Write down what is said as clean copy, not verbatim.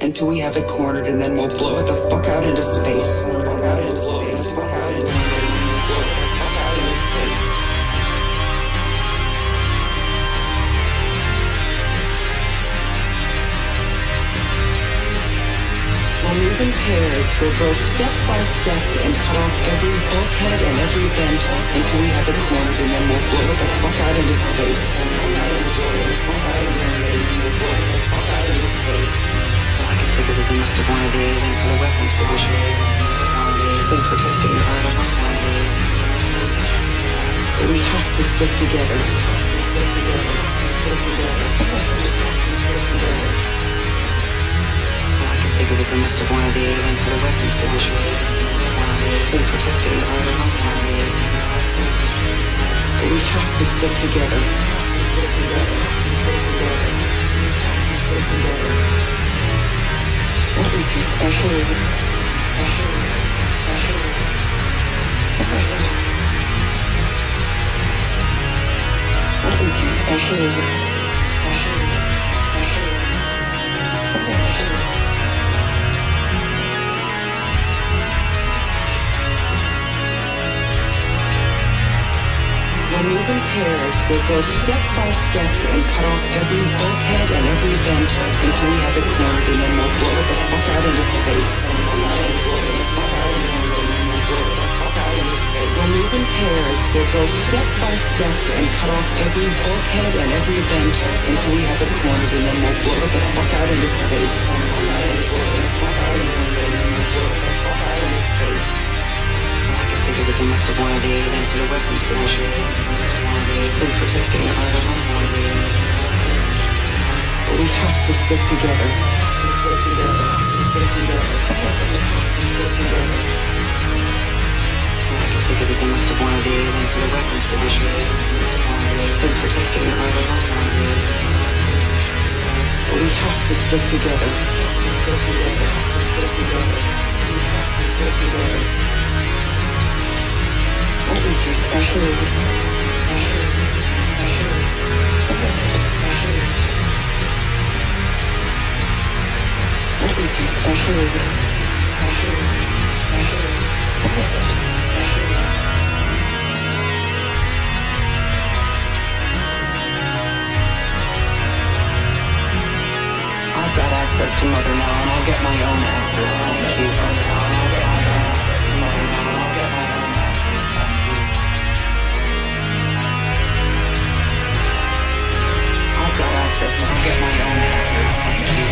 until we have it cornered, and then we'll blow it the fuck out into space. Fuck out into space. Fuck out into space. Fuck out into space. We'll move in pairs. We'll go step by step and cut off every bulkhead and every vent until we have it cornered, and then we'll blow it the fuck out into space. Fuck out into space. Fuck out into space. We'll blow it the fuck out into space. It was a must of one of the alien for the weapons division. He's been protecting her a long time. But we have to stick together. Stick together. Stick together. Stick together. I can think it was a must of one of the alien for the weapons division. He's been protecting her a long time. But we have to stick together. Stick together. Stick together. Stick together. What was so special? So special, so special, so special. What was so special? So special, so special, so special. We'll move in pairs. We'll go step by step and cut off every bulkhead and every vent until we have it cornered, and then we'll blow it the fuck out into space. We'll move in pairs. We'll go step by step and cut off every bulkhead and every vent until we have it cornered, and then we'll blow it the fuck out into space. It was a must of one of the alien for the weapons division. He's been protecting her a long time. But we have to stick together. To stick together. To stick together. To stick together. I can think it was a must of one of the alien for the weapons division. He's been protecting her a long time. But we have to stick together. To stick together. To stick together. We have to stick together. What was so special? So special, so special. What was so special? What was so special? So special, so special. What was so special? I've got access to Mother now, and I'll get my own answers. I'll get you from now, and I'll get my own access to Mother now, and I'll get my own answers. I'll get my own answers.